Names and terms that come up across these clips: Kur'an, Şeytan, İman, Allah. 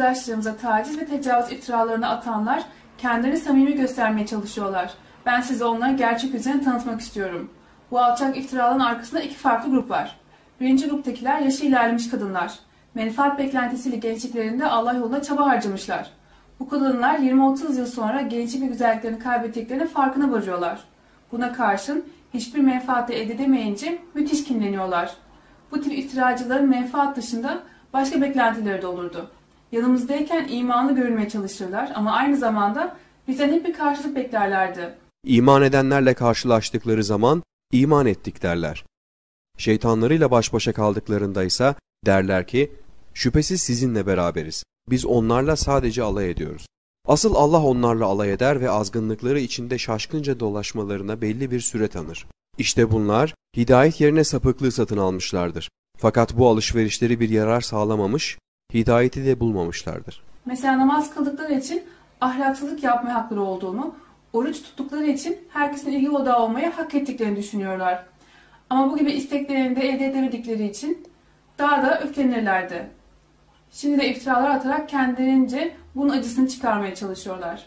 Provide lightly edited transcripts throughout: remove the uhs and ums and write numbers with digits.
arkadaşlarımıza taciz ve tecavüz iftiralarını atanlar kendilerini samimi göstermeye çalışıyorlar. Ben size onları gerçek yüzlerini tanıtmak istiyorum. Bu alçak iftiraların arkasında iki farklı grup var. Birinci gruptakiler yaşı ilerlemiş kadınlar. Menfaat beklentisiyle gençliklerinde Allah yolunda çaba harcamışlar. Bu kadınlar 20-30 yıl sonra gençlik ve güzelliklerini kaybettiklerinin farkına varıyorlar. Buna karşın hiçbir menfaat elde edemeyince müthiş kinleniyorlar. Bu tip iftiracıların menfaat dışında başka beklentileri de olurdu. Yanımızdayken imanlı görünmeye çalışırlar ama aynı zamanda bizden hep bir karşılık beklerlerdi. İman edenlerle karşılaştıkları zaman iman ettik derler. Şeytanlarıyla baş başa kaldıklarında ise derler ki şüphesiz sizinle beraberiz. Biz onlarla sadece alay ediyoruz. Asıl Allah onlarla alay eder ve azgınlıkları içinde şaşkınca dolaşmalarına belli bir süre tanır. İşte bunlar hidayet yerine sapıklığı satın almışlardır. Fakat bu alışverişleri bir yarar sağlamamış, hidayeti de bulmamışlardır. Mesela namaz kıldıkları için ahlaksızlık yapmaya hakları olduğunu, oruç tuttukları için herkesin ilgi odağı olmaya hak ettiklerini düşünüyorlar. Ama bu gibi isteklerini de elde edemedikleri için daha da öfkelenirlerdi. Şimdi de iftiralar atarak kendilerince bunun acısını çıkarmaya çalışıyorlar.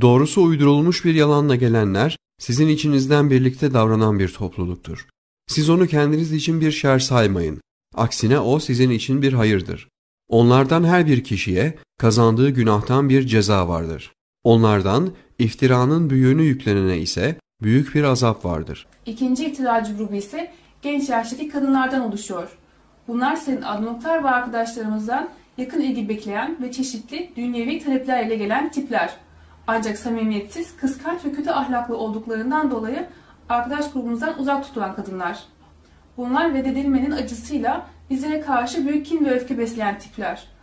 Doğrusu uydurulmuş bir yalanla gelenler sizin içinizden birlikte davranan bir topluluktur. Siz onu kendiniz için bir şer saymayın. Aksine o sizin için bir hayırdır. Onlardan her bir kişiye kazandığı günahtan bir ceza vardır. Onlardan iftiranın büyüğünü yüklenene ise büyük bir azap vardır. İkinci iftiracı grubu ise genç yaştaki kadınlardan oluşuyor. Bunlar senin adnoklar ve arkadaşlarımızdan yakın ilgi bekleyen ve çeşitli dünyevi taleplerle gelen tipler. Ancak samimiyetsiz, kıskanç ve kötü ahlaklı olduklarından dolayı arkadaş grubumuzdan uzak tutulan kadınlar. Bunlar reddedilmenin acısıyla bizlere karşı büyük kin ve öfke besleyen tipler.